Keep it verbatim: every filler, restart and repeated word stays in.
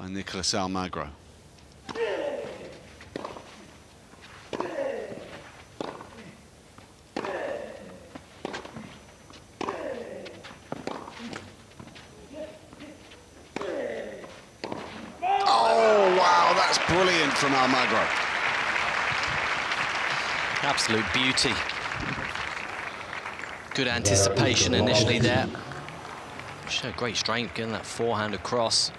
by Nicolas Almagro. Brilliant from Almagro. Absolute beauty. Good anticipation initially there. Showed great strength getting that forehand across.